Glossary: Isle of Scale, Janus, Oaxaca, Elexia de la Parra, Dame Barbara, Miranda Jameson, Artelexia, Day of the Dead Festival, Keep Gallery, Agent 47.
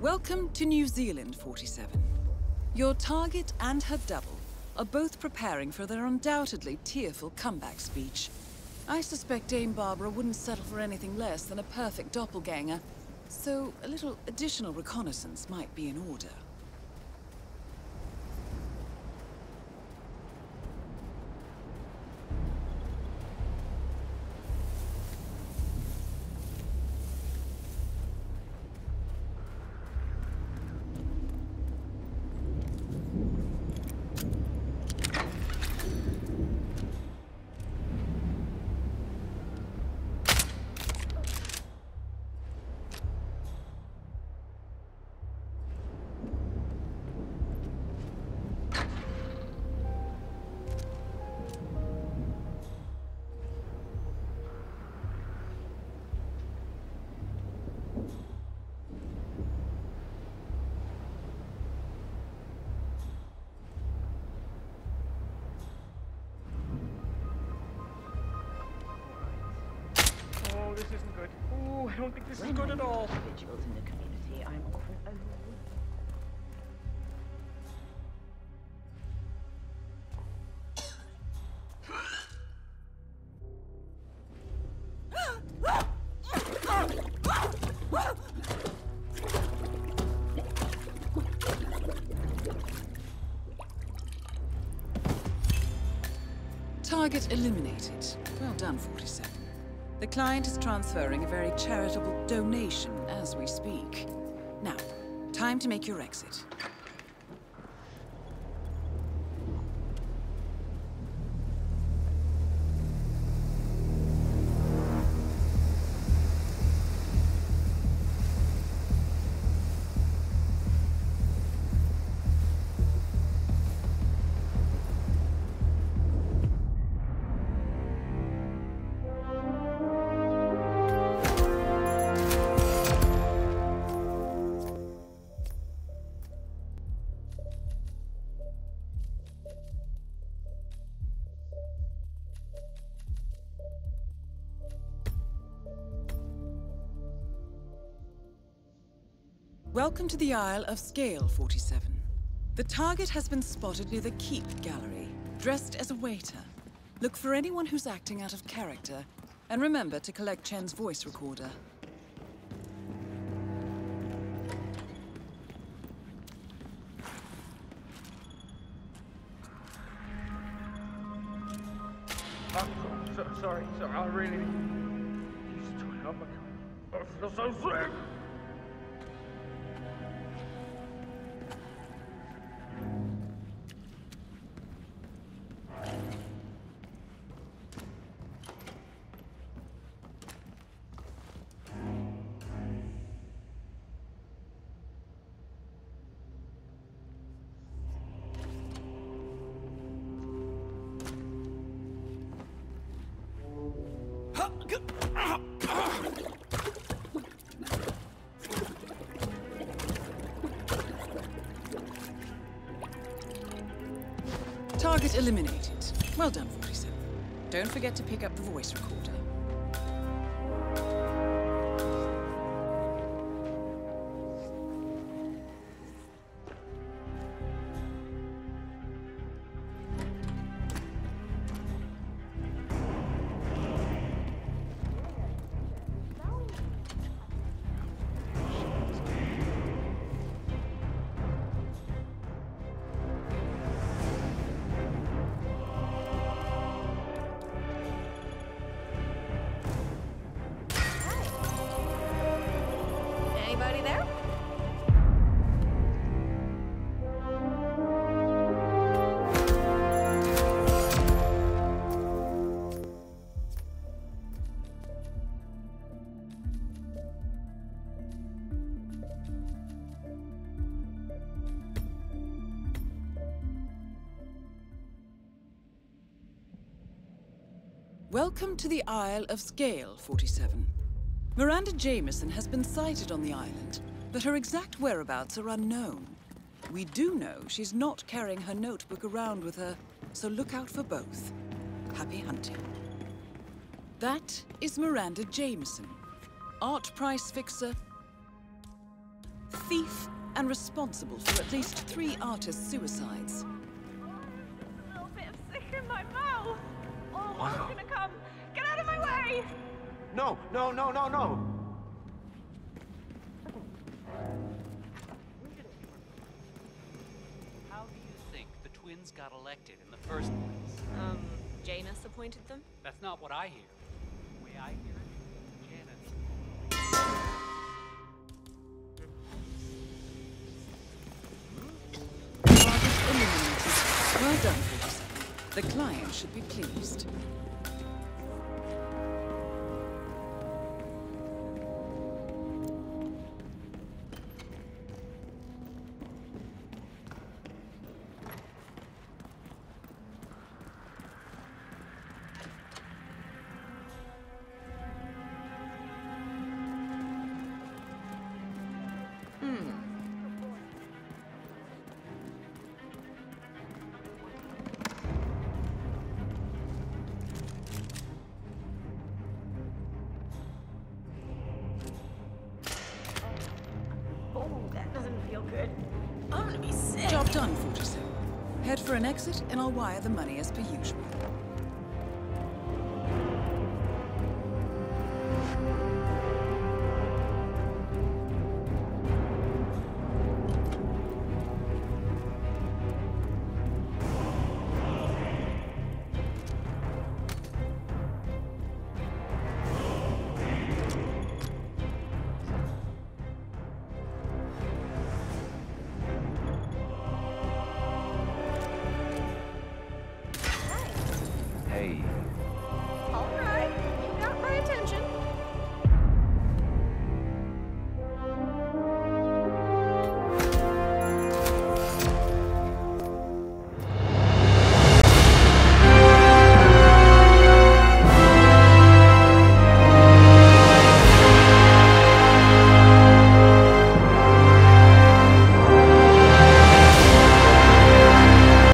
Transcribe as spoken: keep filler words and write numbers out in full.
Welcome to New Zealand, forty-seven. Your target and her double are both preparing for their undoubtedly tearful comeback speech. I suspect Dame Barbara wouldn't settle for anything less than a perfect doppelganger, so a little additional reconnaissance might be in order. This is good at all. Individuals in the community, I'm quite overwhelmed. Target eliminated. Well done, forty-seven. The client is transferring a very charitable donation as we speak. Now, time to make your exit. Welcome to the Isle of Scale, forty-seven. The target has been spotted near the Keep Gallery, dressed as a waiter. Look for anyone who's acting out of character, and remember to collect Chen's voice recorder. I'm so, so, sorry, sorry, I really... used to it. Oh my God. I feel so sick! Target eliminated. Well done, forty-seven. Don't forget to pick up the voice recorder. Welcome to the Isle of Scale, forty-seven. Miranda Jameson has been sighted on the island, but her exact whereabouts are unknown. We do know she's not carrying her notebook around with her, so look out for both. Happy hunting. That is Miranda Jameson, art price fixer, thief, and responsible for at least three artists' suicides. A little bit of sick in my mouth. Oh, what's gonna come? Get out of my way! No, no, no, no, no! How do you think the twins got elected in the first place? Um, Janus appointed them? That's not what I hear. The way I hear it. Well done, Bruce. The client should be pleased. An exit, and I'll wire the money as per usual. Hey.